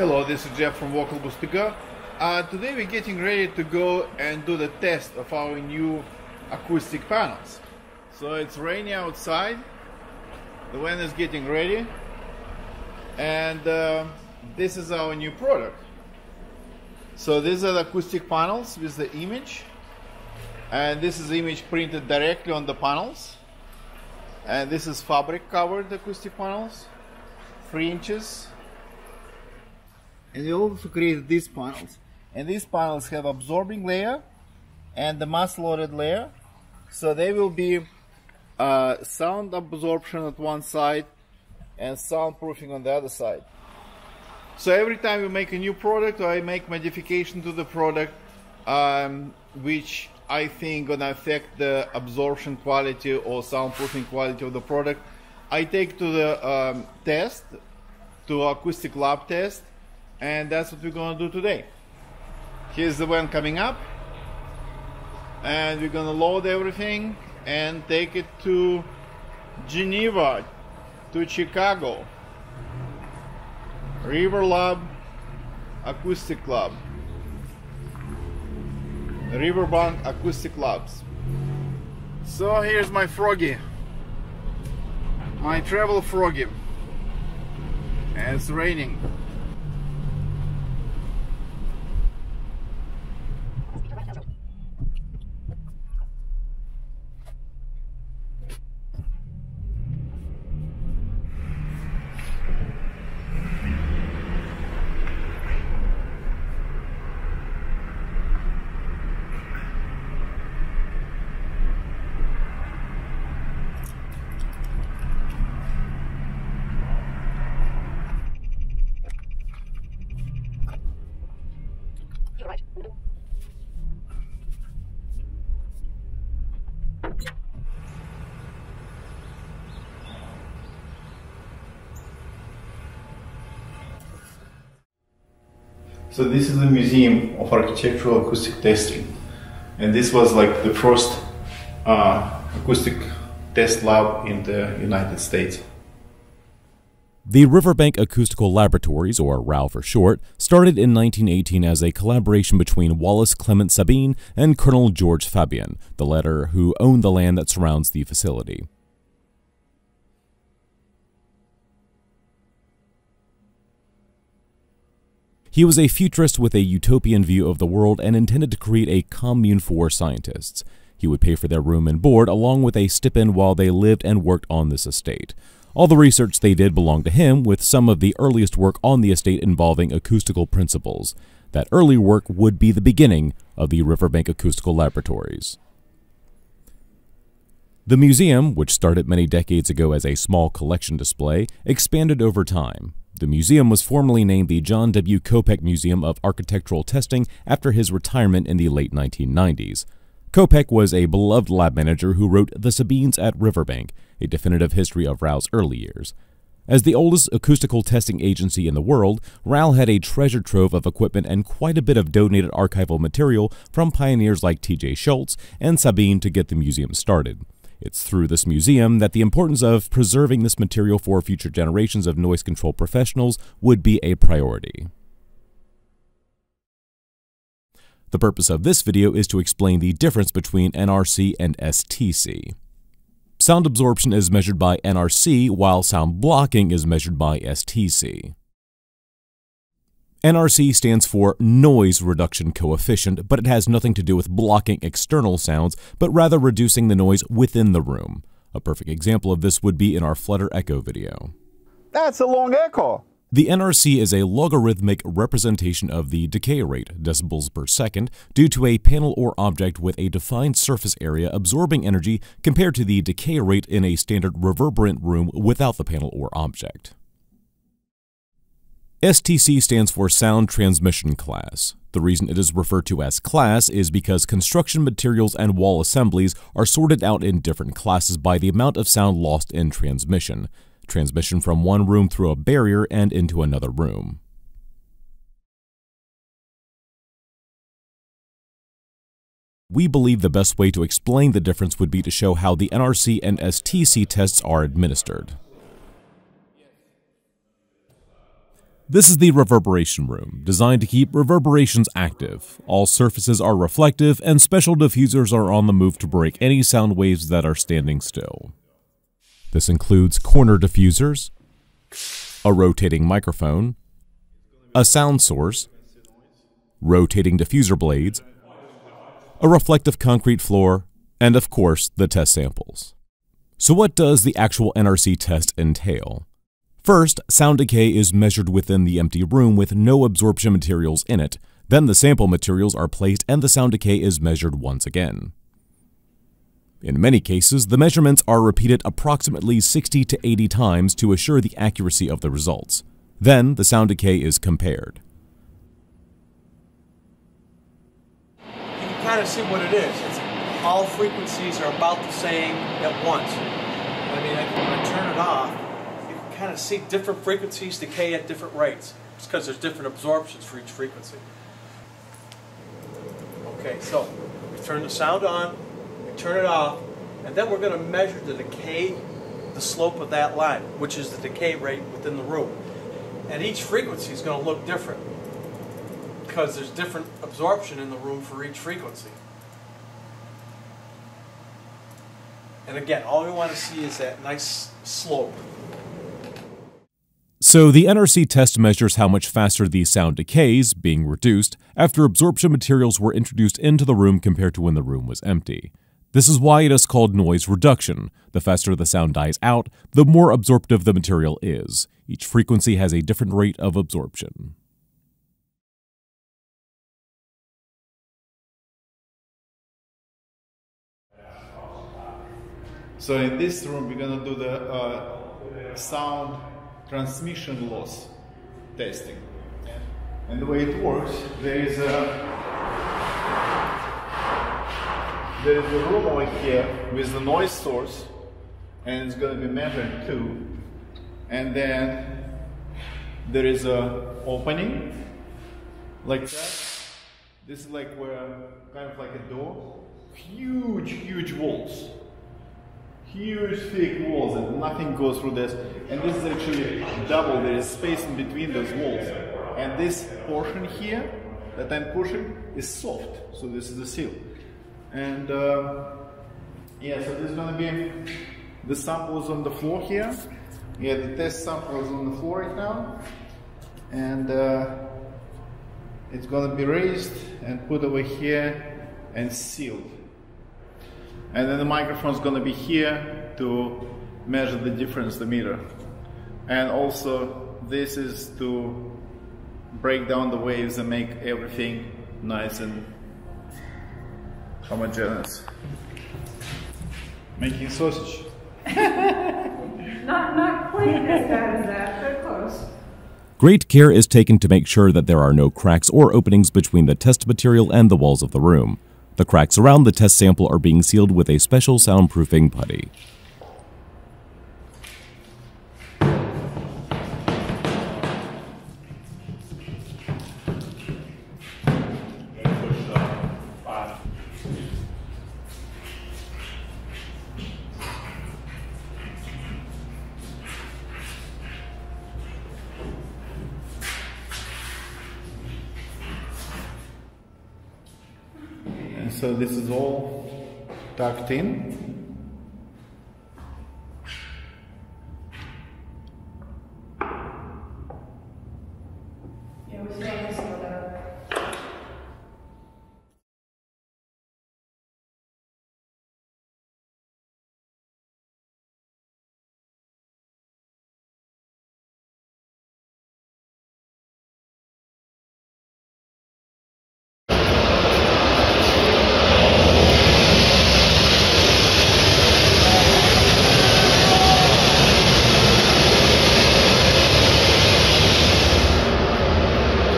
Hello, this is Jeff from VocalBoothToGo. Today we're getting ready to go and do the test of our new acoustic panels. So it's rainy outside, the van is getting ready, and this is our new product. So these are the acoustic panels with the image, and this is the image printed directly on the panels, and this is fabric covered acoustic panels, 3 inches. And we also created these panels, and these panels have absorbing layer and the mass loaded layer, so they will be sound absorption at one side and soundproofing on the other side. So every time we make a new product or I make modification to the product, which I think gonna affect the absorption quality or soundproofing quality of the product, I take to the test, to acoustic lab test. And that's what we're gonna do today. Here's the van coming up, and we're gonna load everything and take it to Geneva, to Chicago, River Lab Acoustic Lab, Riverbank Acoustic Labs. So here's my froggy, my travel froggy, and it's raining. So this is the Museum of Architectural Acoustic Testing, and this was like the first acoustic test lab in the United States. The Riverbank Acoustical Laboratories, or RAL for short, started in 1918 as a collaboration between Wallace Clement Sabine and Colonel George Fabyan, the latter who owned the land that surrounds the facility. He was a futurist with a utopian view of the world and intended to create a commune for scientists. He would pay for their room and board along with a stipend while they lived and worked on this estate. All the research they did belonged to him, with some of the earliest work on the estate involving acoustical principles. That early work would be the beginning of the Riverbank Acoustical Laboratories. The museum, which started many decades ago as a small collection display, expanded over time. The museum was formerly named the John W. Kopec Museum of Architectural Testing after his retirement in the late 1990s. Kopec was a beloved lab manager who wrote The Sabines at Riverbank, a definitive history of RAL's early years. As the oldest acoustical testing agency in the world, RAL had a treasure trove of equipment and quite a bit of donated archival material from pioneers like T.J. Schultz and Sabine to get the museum started. It's through this museum that the importance of preserving this material for future generations of noise control professionals would be a priority. The purpose of this video is to explain the difference between NRC and STC. Sound absorption is measured by NRC, while sound blocking is measured by STC. NRC stands for Noise Reduction Coefficient, but it has nothing to do with blocking external sounds, but rather reducing the noise within the room. A perfect example of this would be in our Flutter Echo video. That's a long echo! The NRC is a logarithmic representation of the decay rate, decibels per second, due to a panel or object with a defined surface area absorbing energy compared to the decay rate in a standard reverberant room without the panel or object. STC stands for Sound Transmission Class. The reason it is referred to as class is because construction materials and wall assemblies are sorted out in different classes by the amount of sound lost in transmission. Transmission from one room through a barrier and into another room. We believe the best way to explain the difference would be to show how the NRC and STC tests are administered. This is the reverberation room, designed to keep reverberations active. All surfaces are reflective, and special diffusers are on the move to break any sound waves that are standing still. This includes corner diffusers, a rotating microphone, a sound source, rotating diffuser blades, a reflective concrete floor, and of course, the test samples. So what does the actual NRC test entail? First, sound decay is measured within the empty room with no absorption materials in it. Then the sample materials are placed and the sound decay is measured once again. In many cases, the measurements are repeated approximately 60 to 80 times to assure the accuracy of the results. Then the sound decay is compared. You can kind of see what it is. All frequencies are about the same at once. I mean, when I turn it off, kind of see different frequencies decay at different rates. It's because there's different absorptions for each frequency. Okay, so we turn the sound on, we turn it off, and then we're going to measure the decay, the slope of that line, which is the decay rate within the room. And each frequency is going to look different because there's different absorption in the room for each frequency. And again, all we want to see is that nice slope. So the NRC test measures how much faster the sound decays, being reduced, after absorption materials were introduced into the room compared to when the room was empty. This is why it is called noise reduction. The faster the sound dies out, the more absorptive the material is. Each frequency has a different rate of absorption. So in this room, we're going to do the sound transmission loss testing. And the way it works, there is a room over here with the noise source, and it's going to be measured too. And then there is an opening like that. This is like where kind of like a door. Huge walls. Huge thick walls, and nothing goes through this. And this is actually double. There is space in between those walls. And this portion here that I'm pushing is soft. So this is the seal. And yeah, so this is gonna be the samples on the floor here. Yeah, the test sample is on the floor right now. And it's gonna be raised and put over here and sealed. And then the microphone is going to be here to measure the difference, the meter. And also, this is to break down the waves and make everything nice and homogeneous. Making sausage. not quite as bad as that, but close. Great care is taken to make sure that there are no cracks or openings between the test material and the walls of the room. The cracks around the test sample are being sealed with a special soundproofing putty. So this is all tucked in.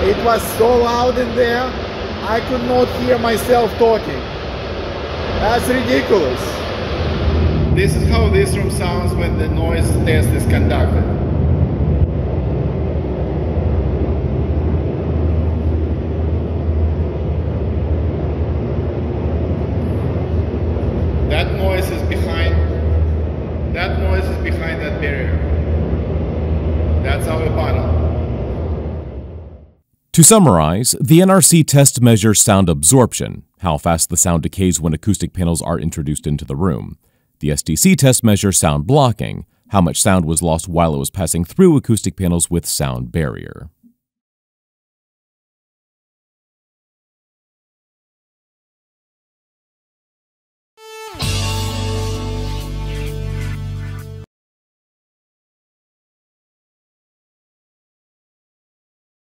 It was so loud in there, I could not hear myself talking. That's ridiculous. This is how this room sounds when the noise test is conducted. That noise is behind that barrier. That's our panel. To summarize, the NRC test measures sound absorption, how fast the sound decays when acoustic panels are introduced into the room. The STC test measures sound blocking, how much sound was lost while it was passing through acoustic panels with sound barrier.